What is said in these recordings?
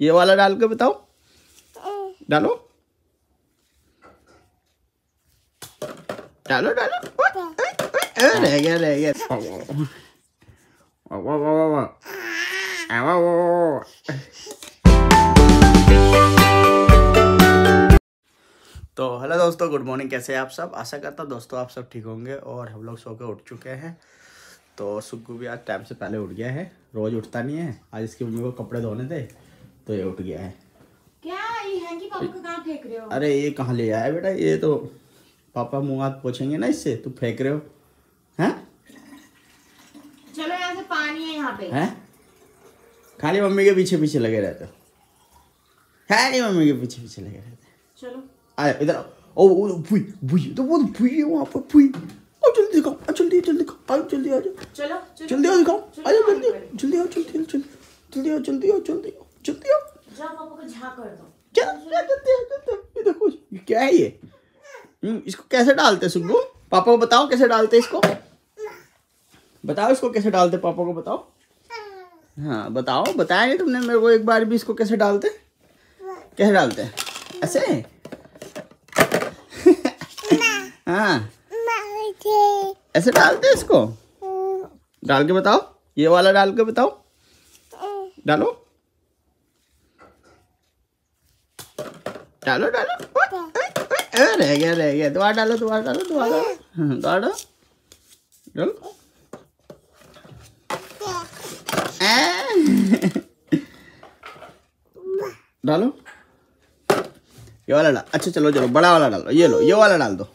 ये वाला डाल के बताओ, डालो डालो डालो, रह गया रह गया। तो हेलो दोस्तों, गुड मॉर्निंग, कैसे हैं आप सब? आशा करता हूँ दोस्तों आप सब ठीक होंगे। और हम लोग सो के उठ चुके हैं। तो सुग्गू भी आज टाइम से पहले उठ गया है, रोज उठता नहीं है। आज इसकी मम्मी को कपड़े धोने थे तो ये उठ गया है। क्या ये है कि पापा को कहाँ फेंक रहे हो? अरे ये कहाँ ले आया बेटा, ये तो पापा मुँह हाथ पोछेंगे ना इससे, तुम फेंक रहे हो हैं? चलो यहाँ से पानी है यहाँ पे है? खाली मम्मी के पीछे पीछे लगे रहते हो, खाली मम्मी के पीछे पीछे लगे रहते। चलो आया इधर, ओ भुई भुई तो वो भुई है वहाँ पर, भुई जल्दी दिखाओ, जल्दी जल्दी दिखाओ, जल्दी आ जाओ, चलो जल्दी आओ, दिखाओ आ जाओ, जल्दी जल्दी आओ, जल्दी जल्दी आओ, जल्दी आओ, जल्दी आओ, जल्दी आओ, जाओ पापा को झांक कर दो। क्या ये देखो क्या है ये, इसको कैसे डालते सुग्गू? पापा को बताओ कैसे डालते इसको, बताओ इसको कैसे डालते, पापा को बताओ। हाँ बताओ, बताया नहीं तुमने मेरे को एक बार भी इसको कैसे डालते, कैसे डालते हैं ऐसे? हाँ ऐसे डालते इसको, डाल के बताओ, ये वाला डाल के बताओ, डालो डालो डालो, रह गया, दोबारा डालो, दोबारा डालो, दोबारा डालो, दोबारा डालो। डालो ये वाला डाल, अच्छा चलो चलो बड़ा वाला डालो, ये लो ये वाला डाल दो,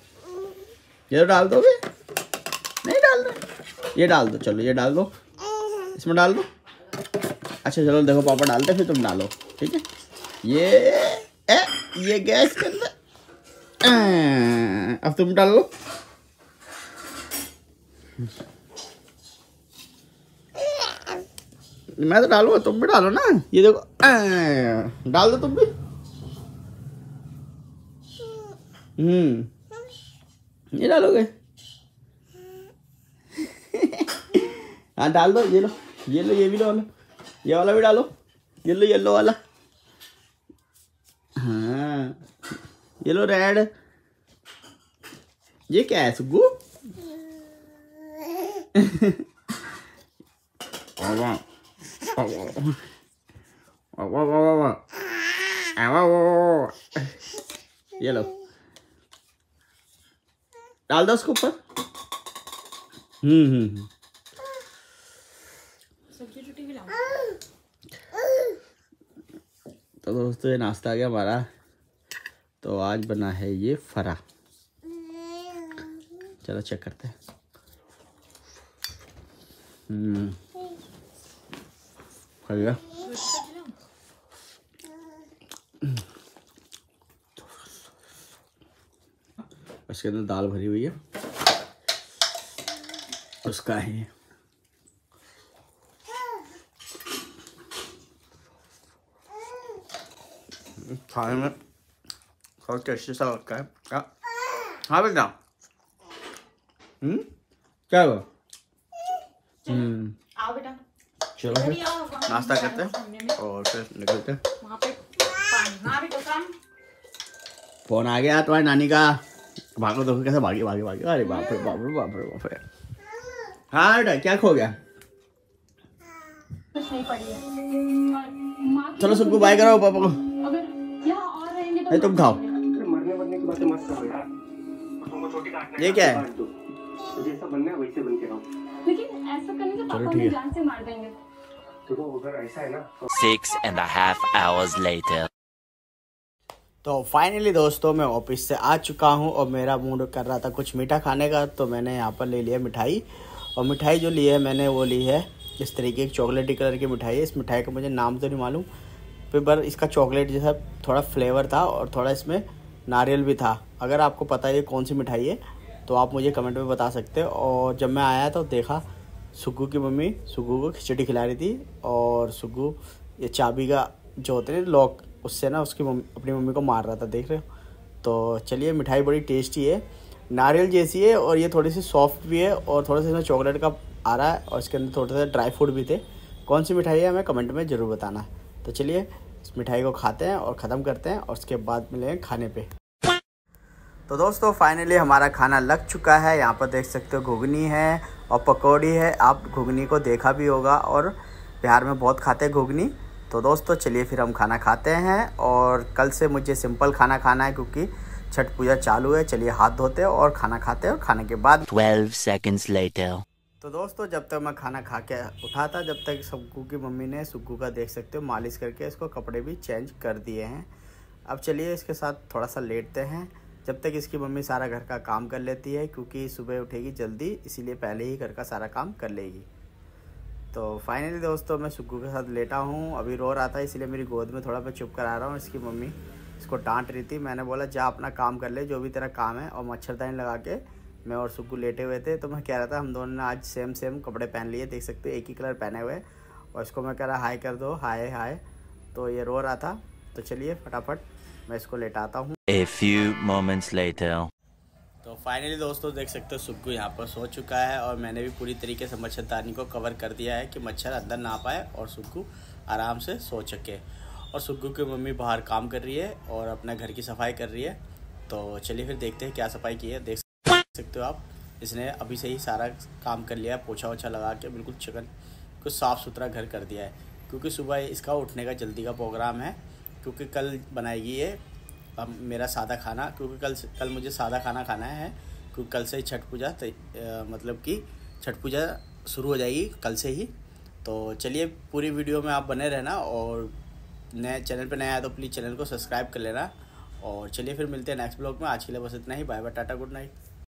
ये डाल दो, ये नहीं डाल दो, ये डाल दो, चलो ये डाल दो, इसमें डाल दो। अच्छा चलो देखो पापा डालते फिर तुम डालो, ठीक है? ये गैस के अंदर, अब तुम डाल लो, मैं तो डालूंगा, तुम भी डालो ना। ये देखो डाल दो तुम भी, ये डालोगे? हाँ डाल दो, ये लो ये लो, ये भी डालो, ये वाला भी डालो, ये लो येलो वाला, हाँ ये लो रेड। ये क्या है सुग्गू? ये लो डाल दो उसके ऊपर। तो दोस्तों ये नाश्ता आ गया हमारा। तो आज बना है ये फरा, चलो चेक करते हैं। खा लिया, इसके अंदर दाल भरी हुई है, उसका है खाने में बहुत टेस्टी सा लगता है। क्या? हाँ बेटा, क्या हुआ? आओ बेटा, चलो नाश्ता करते हैं और फिर निकलते हैं। फोन आ गया तुम्हारी नानी का, भागो देखो कैसे भागी भागी भागी, अरे बाप रे बाप रे बाप रे बाप रे। हाँ बेटा क्या खो गया? कुछ नहीं पड़ी है। चलो सबको बाय करो पापा को। अरे तुम खाओ, मरने मरने की बातें मत करो यार। ये क्या है? जैसा बनना है वैसे बन के रहो, लेकिन ऐसा करने से पापा हमें जान से मार देंगे। देखो अगर ऐसा है ना। 6.5 hours later। तो फाइनली दोस्तों मैं ऑफिस से आ चुका हूँ और मेरा मूड कर रहा था कुछ मीठा खाने का, तो मैंने यहाँ पर ले लिया मिठाई। और मिठाई जो ली है मैंने वो ली है इस तरीके की चॉकलेटी कलर की मिठाई है। इस मिठाई का मुझे नाम तो नहीं मालूम, पर इसका चॉकलेट जैसा थोड़ा फ्लेवर था और थोड़ा इसमें नारियल भी था। अगर आपको पता है ये कौन सी मिठाई है तो आप मुझे कमेंट में बता सकते हो। और जब मैं आया तो देखा सुग्गू की मम्मी सुग्गू को खिचड़ी खिला रही थी, और सुग्गू ये चाबी का जो होते हैं लॉक, उससे ना उसकी मम्मी अपनी मम्मी को मार रहा था, देख रहे हो? तो चलिए मिठाई बड़ी टेस्टी है, नारियल जैसी है और ये थोड़ी सी सॉफ्ट भी है और थोड़ा सा इसमें चॉकलेट का आ रहा है और इसके अंदर थोड़ा सा ड्राई फ्रूट भी थे। कौन सी मिठाई है हमें कमेंट में ज़रूर बताना। तो चलिए इस मिठाई को खाते हैं और ख़त्म करते हैं और उसके बाद मिलेंगे खाने पे। तो दोस्तों फाइनली हमारा खाना लग चुका है। यहाँ पर देख सकते हो घुगनी है और पकौड़ी है। आप घुगनी को देखा भी होगा और बिहार में बहुत खाते हैं घुगनी। तो दोस्तों चलिए फिर हम खाना खाते हैं और कल से मुझे सिंपल खाना खाना है क्योंकि छठ पूजा चालू है। चलिए हाथ धोते हैं और खाना खाते हैं और खाने के बाद 12 सेकेंड्स लेटर। तो दोस्तों जब तक मैं खाना खा के उठा था जब तक सुग्गू की मम्मी ने सुग्गू का देख सकते हो मालिश करके इसको कपड़े भी चेंज कर दिए हैं। अब चलिए इसके साथ थोड़ा सा लेटते हैं जब तक इसकी मम्मी सारा घर का काम कर लेती है क्योंकि सुबह उठेगी जल्दी, इसीलिए पहले ही घर का सारा काम कर लेगी। तो फाइनली दोस्तों मैं सुग्गू के साथ लेटा हूँ। अभी रो रहा था इसलिए मेरी गोद में थोड़ा मैं चुप करा रहा हूँ। इसकी मम्मी इसको डांट रही थी। मैंने बोला जा अपना काम कर ले जो भी तेरा काम है। और मच्छरदानी लगा के मैं और सुग्गू लेटे हुए थे। तो मैं कह रहा था हम दोनों ने आज सेम कपड़े पहन लिए, देख सकते हो एक ही कलर पहने हुए। और इसको मैं कह रहा हाय कर दो हाय हाय, तो ये रो रहा था। तो चलिए फटाफट मैं इसको लेटाता हूँ। A few moments later. तो फाइनली दोस्तों देख सकते हो सुग्गू यहाँ पर सो चुका है और मैंने भी पूरी तरीके से मच्छरदानी को कवर कर दिया है कि मच्छर अंदर ना पाए और सुग्गू आराम से सो सके। और सुग्गू की मम्मी बाहर काम कर रही है और अपना घर की सफाई कर रही है। तो चलिए फिर देखते हैं क्या सफाई की है। देख सकते हो आप इसने अभी से ही सारा काम कर लिया है, पोछा ओछा लगा के बिल्कुल चिकन को साफ़ सुथरा घर कर दिया है क्योंकि सुबह इसका उठने का जल्दी का प्रोग्राम है क्योंकि कल बनाएगी ये अब मेरा सादा खाना क्योंकि कल मुझे सादा खाना खाना है क्योंकि कल से ही छठ पूजा मतलब कि छठ पूजा शुरू हो जाएगी कल से ही। तो चलिए पूरी वीडियो में आप बने रहना और नए चैनल पे नया आया तो प्लीज़ चैनल को सब्सक्राइब कर लेना। और चलिए फिर मिलते हैं नेक्स्ट ब्लॉग में। आज के लिए बस इतना ही। Bye bye, tata, good night.